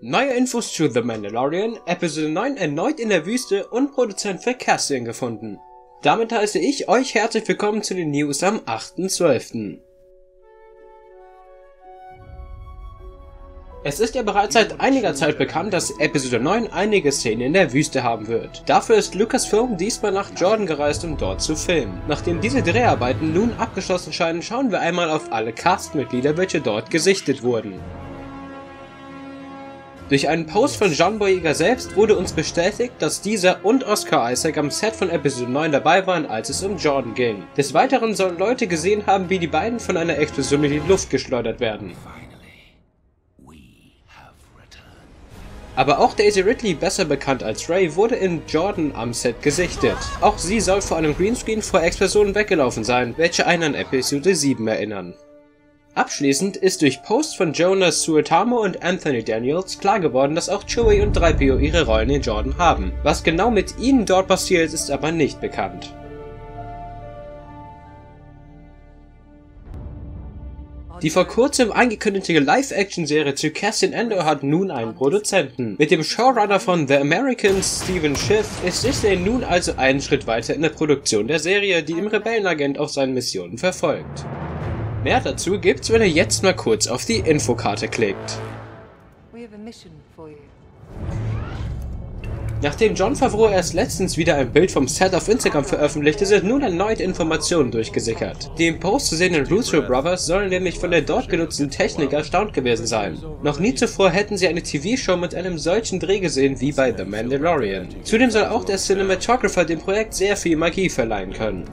Neue Infos zu The Mandalorian, Episode 9 erneut in der Wüste und Produzent für Cassian gefunden. Damit heiße ich euch herzlich willkommen zu den News am 8.12. Es ist ja bereits seit einiger Zeit bekannt, dass Episode 9 einige Szenen in der Wüste haben wird. Dafür ist Lucasfilm diesmal nach Jordan gereist, um dort zu filmen. Nachdem diese Dreharbeiten nun abgeschlossen scheinen, schauen wir einmal auf alle Castmitglieder, welche dort gesichtet wurden. Durch einen Post von John Boyega selbst wurde uns bestätigt, dass dieser und Oscar Isaac am Set von Episode 9 dabei waren, als es um Jordan ging. Des Weiteren sollen Leute gesehen haben, wie die beiden von einer Explosion in die Luft geschleudert werden. Aber auch Daisy Ridley, besser bekannt als Rey, wurde in Jordan am Set gesichtet. Auch sie soll vor einem Greenscreen vor Explosionen weggelaufen sein, welche einen an Episode 7 erinnern. Abschließend ist durch Posts von Jonas Suetamo und Anthony Daniels klar geworden, dass auch Chewie und 3PO ihre Rollen in Jordan haben. Was genau mit ihnen dort passiert, ist aber nicht bekannt. Die vor kurzem angekündigte Live-Action-Serie zu Cassian Andor hat nun einen Produzenten. Mit dem Showrunner von The Americans, Stephen Schiff, ist Disney nun also einen Schritt weiter in der Produktion der Serie, die im Rebellenagent auf seinen Missionen verfolgt. Mehr dazu gibt's, wenn ihr jetzt mal kurz auf die Infokarte klickt. Nachdem John Favreau erst letztens wieder ein Bild vom Set auf Instagram veröffentlichte, sind nun erneut Informationen durchgesickert. Die im Post zu sehenden Russo Brothers sollen nämlich von der dort genutzten Technik erstaunt gewesen sein. Noch nie zuvor hätten sie eine TV-Show mit einem solchen Dreh gesehen wie bei The Mandalorian. Zudem soll auch der Cinematographer dem Projekt sehr viel Magie verleihen können.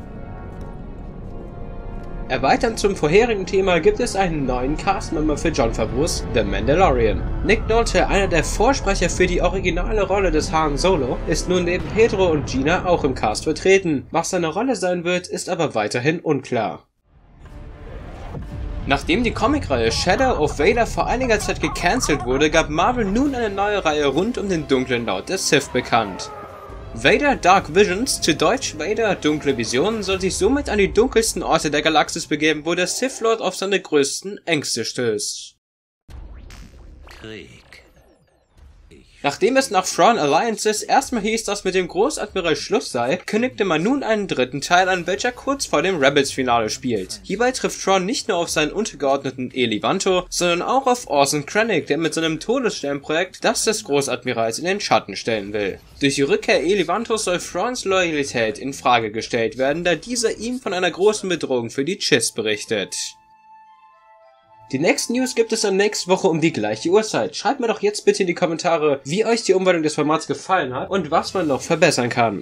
Erweiternd zum vorherigen Thema gibt es einen neuen Castmember für John Favreau's The Mandalorian. Nick Nolte, einer der Vorsprecher für die originale Rolle des Han Solo, ist nun neben Pedro und Gina auch im Cast vertreten. Was seine Rolle sein wird, ist aber weiterhin unklar. Nachdem die Comicreihe Shadow of Vader vor einiger Zeit gecancelt wurde, gab Marvel nun eine neue Reihe rund um den dunklen Lord des Sith bekannt. Vader Dark Visions, zu Deutsch Vader Dunkle Visionen, soll sich somit an die dunkelsten Orte der Galaxis begeben, wo der Sith Lord auf seine größten Ängste stößt. Krieg. Nachdem es nach Thrawn: Alliances erstmal hieß, dass mit dem Großadmiral Schluss sei, kündigte man nun einen dritten Teil an, welcher kurz vor dem Rebels-Finale spielt. Hierbei trifft Thrawn nicht nur auf seinen untergeordneten Eli Vanto, sondern auch auf Orson Krennic, der mit seinem Todessternprojekt das des Großadmirals in den Schatten stellen will. Durch die Rückkehr Eli Vantos soll Thrawns Loyalität in Frage gestellt werden, da dieser ihm von einer großen Bedrohung für die Chiss berichtet. Die nächsten News gibt es dann nächste Woche um die gleiche Uhrzeit. Schreibt mir doch jetzt bitte in die Kommentare, wie euch die Umwandlung des Formats gefallen hat und was man noch verbessern kann.